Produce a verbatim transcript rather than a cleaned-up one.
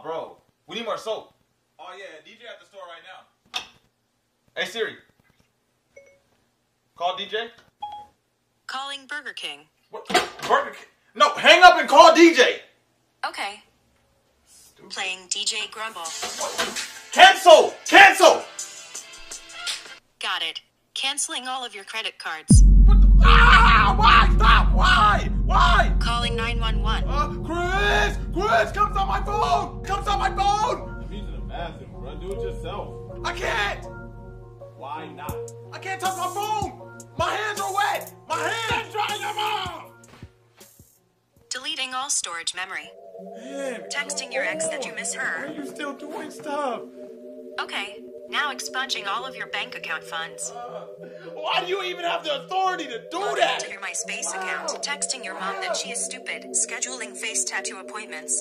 Oh, bro. We need more soap. Oh, yeah. D J at the store right now. Hey, Siri. Call D J. Calling Burger King. What? Burger King? No, hang up and call D J. Okay. Stupid. Playing D J Grumble. Cancel! Cancel! Got it. Canceling all of your credit cards. What the? Ah! Why? Stop! Why? Why? Calling nine one one. Uh, Chris! Chris! Comes on my phone! Comes on my phone! He's in the bathroom, bro. Do it yourself. I can't! Why not? I can't touch my phone! My hands are wet! My hands! I'm drying them off! Deleting all storage memory. Man, texting your ex that you miss her. Why are you still doing stuff? Okay, now expunging all of your bank account funds. Uh, why do you even have the authority to do Logging that? To your MySpace wow. account, texting your wow. mom that she is stupid, scheduling face tattoo appointments.